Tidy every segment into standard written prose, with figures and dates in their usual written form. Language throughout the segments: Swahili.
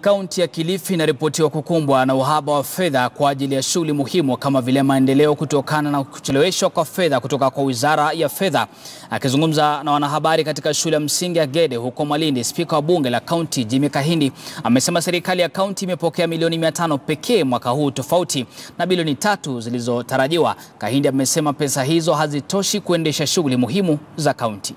Kaunti ya Kilifi inaripotiwa kukumbwa na uhaba wa fedha kwa ajili ya shughuli muhimu kama vile maendeleo kutokana na kucheleweshwa kwa fedha kutoka kwa Wizara ya Fedha. Akizungumza na wanahabari katika shule ya msingi ya Gede huko Malindi, Spika wa bunge la kaunti Jimmy Kahindi amesema serikali ya kaunti imepokea milioni 500 pekee mwaka huu tofauti na bilioni 3 zilizotarajiwa. Kahindi amesema pesa hizo hazitoshi kuendesha shughuli muhimu za kaunti.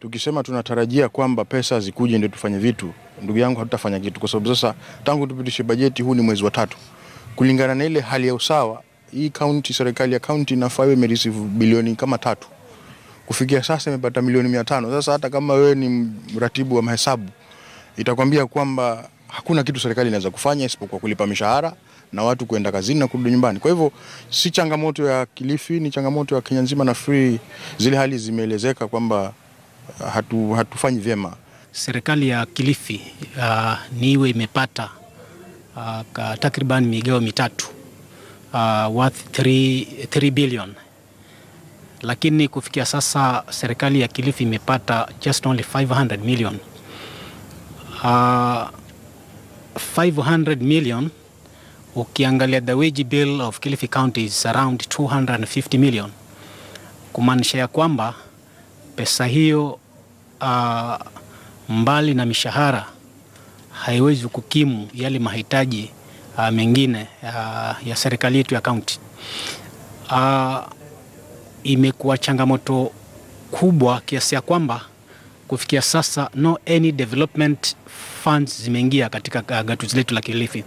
Tukisema tunatarajia kwamba pesa zikuje ndio tufanye vitu, ndugu yangu, hatutafanya kitu, kwa sababu sasa tangu tupitishe bajeti huu ni mwezi wa 3. Kulingana na ile hali ya usawa, hii county, serikali ya county inafaa iwe receive bilioni kama 3. Kufikia sasa imepata milioni 500. Sasa hata kama wewe ni mratibu wa mahesabu, itakwambia kwamba hakuna kitu serikali inaweza kufanya isipokuwa kulipa mishahara na watu kuenda kazini na kurudi nyumbani. Kwa hivyo si changamoto ya Kilifi, ni changamoto ya Kenya nzima, na free zile hali zimeelezeka kwamba hatufanyi vyema. Serikali ya Kilifi niwe imepata takriban migao 3 worth 3 billion, lakini kufikia sasa serikali ya Kilifi imepata just only 500 million. 500 million, ukiangalia the wage bill of Kilifi County is around 250 million, kumaanisha kwamba pesa hiyo mbali na mishahara haiwezi kukimu yale mahitaji mengine ya serikali yetu ya county. Imekuwa changamoto kubwa kiasi ya kwamba kufikia sasa no any development funds zimeingia katika gatuzi letu la Kilifi.